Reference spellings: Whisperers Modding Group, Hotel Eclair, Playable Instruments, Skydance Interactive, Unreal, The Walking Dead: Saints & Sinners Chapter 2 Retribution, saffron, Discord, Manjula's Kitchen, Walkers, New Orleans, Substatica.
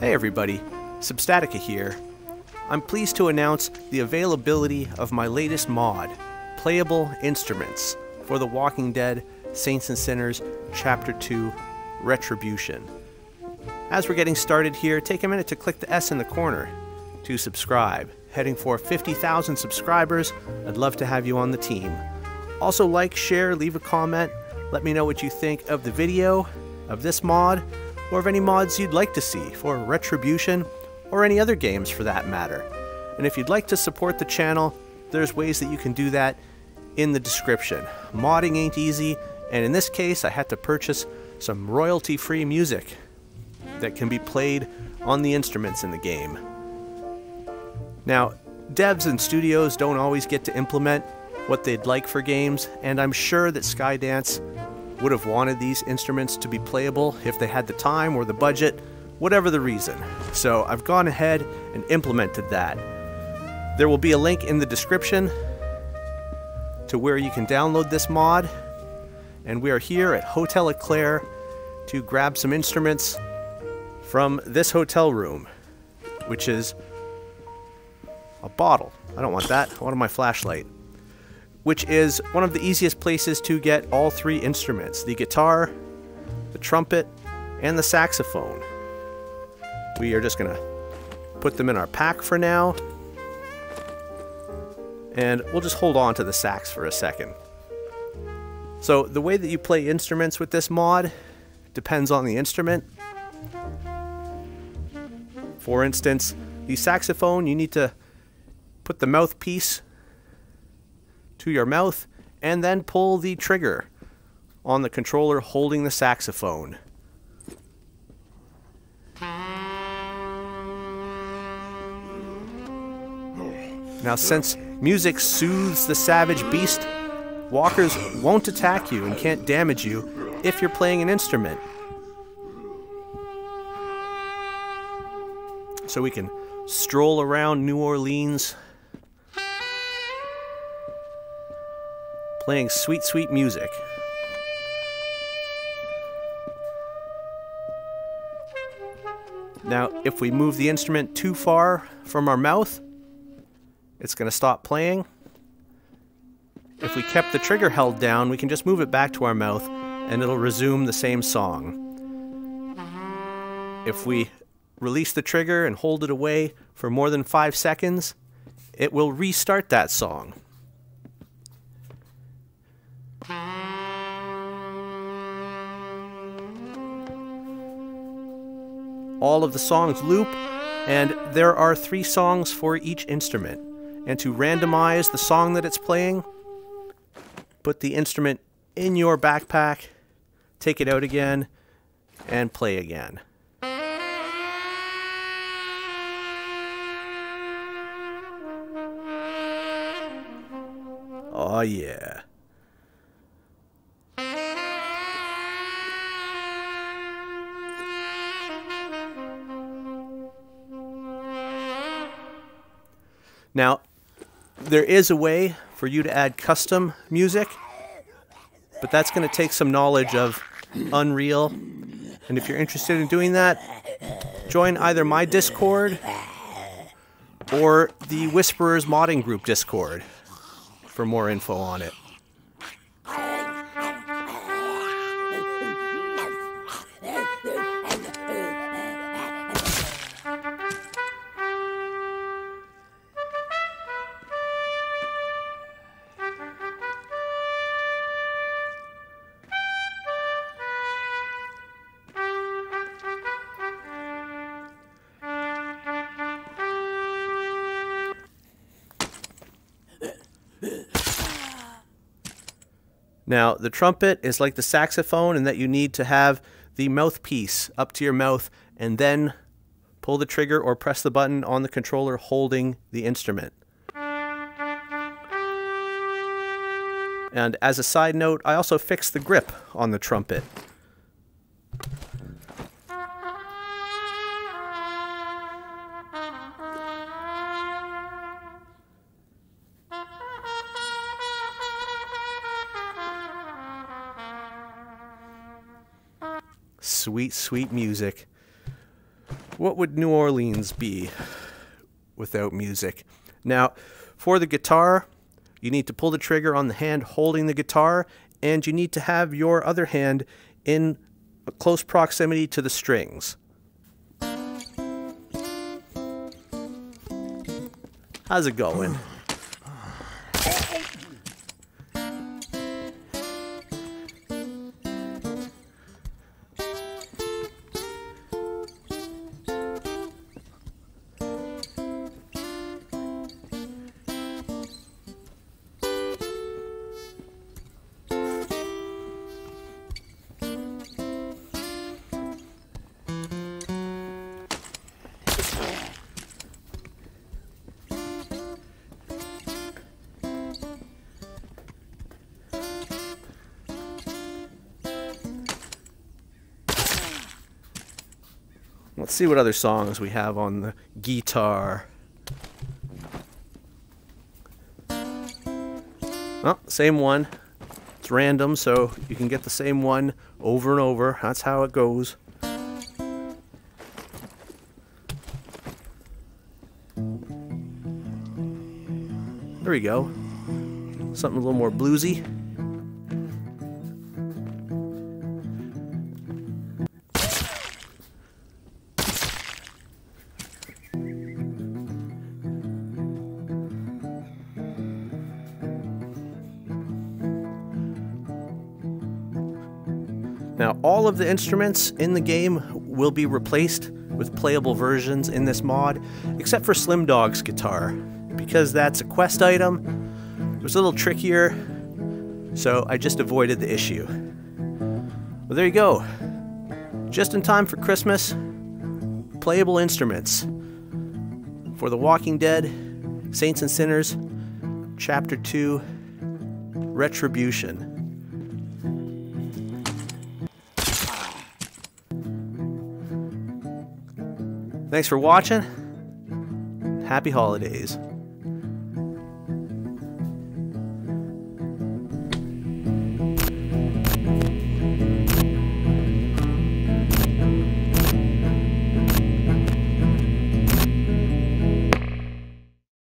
Hey everybody, Substatica here. I'm pleased to announce the availability of my latest mod, Playable Instruments, for The Walking Dead: Saints and Sinners Chapter 2 Retribution. As we're getting started here, take a minute to click the S in the corner to subscribe. Heading for 50,000 subscribers, I'd love to have you on the team. Also like, share, leave a comment, let me know what you think of the video, of this mod, or of any mods you'd like to see for Retribution or any other games for that matter. And if you'd like to support the channel, there's ways that you can do that in the description. Modding ain't easy, and in this case I had to purchase some royalty-free music that can be played on the instruments in the game. Now, devs and studios don't always get to implement what they'd like for games, and I'm sure that Skydance would have wanted these instruments to be playable if they had the time or the budget, whatever the reason. So I've gone ahead and implemented that. There will be a link in the description to where you can download this mod, and we are here at Hotel Eclair to grab some instruments from this hotel room, which is a bottle. I don't want that, I want my flashlight. Which is one of the easiest places to get all three instruments, the guitar, the trumpet, and the saxophone. We are just gonna put them in our pack for now, and we'll just hold on to the sax for a second. So the way that you play instruments with this mod depends on the instrument. For instance, the saxophone, you need to put the mouthpiece to your mouth and then pull the trigger on the controller holding the saxophone. Now, since music soothes the savage beast, walkers won't attack you and can't damage you if you're playing an instrument. So we can stroll around New Orleans playing sweet, sweet music. Now, if we move the instrument too far from our mouth, it's going to stop playing. If we kept the trigger held down, we can just move it back to our mouth and it'll resume the same song. If we release the trigger and hold it away for more than 5 seconds, it will restart that song. All of the songs loop, and there are 3 songs for each instrument. And to randomize the song that it's playing, put the instrument in your backpack, take it out again, and play again. Oh yeah. Now, there is a way for you to add custom music, but that's going to take some knowledge of Unreal, and if you're interested in doing that, join either my Discord or the Whisperers Modding Group Discord for more info on it. Now, the trumpet is like the saxophone in that you need to have the mouthpiece up to your mouth and then pull the trigger or press the button on the controller holding the instrument. And as a side note, I also fixed the grip on the trumpet. Sweet, sweet music. what would New Orleans be without music? Now, for the guitar, you need to pull the trigger on the hand holding the guitar, and you need to have your other hand in a close proximity to the strings. How's it going? Let's see what other songs we have on the guitar. Oh, same one. It's random, so you can get the same one over and over. That's how it goes. There we go. Something a little more bluesy. Now, all of the instruments in the game will be replaced with playable versions in this mod, except for Slim Dog's guitar. Because that's a quest item, it was a little trickier, so I just avoided the issue. Well, there you go. Just in time for Christmas, Playable Instruments for The Walking Dead, Saints and Sinners, Chapter 2, Retribution. Thanks for watching. Happy holidays.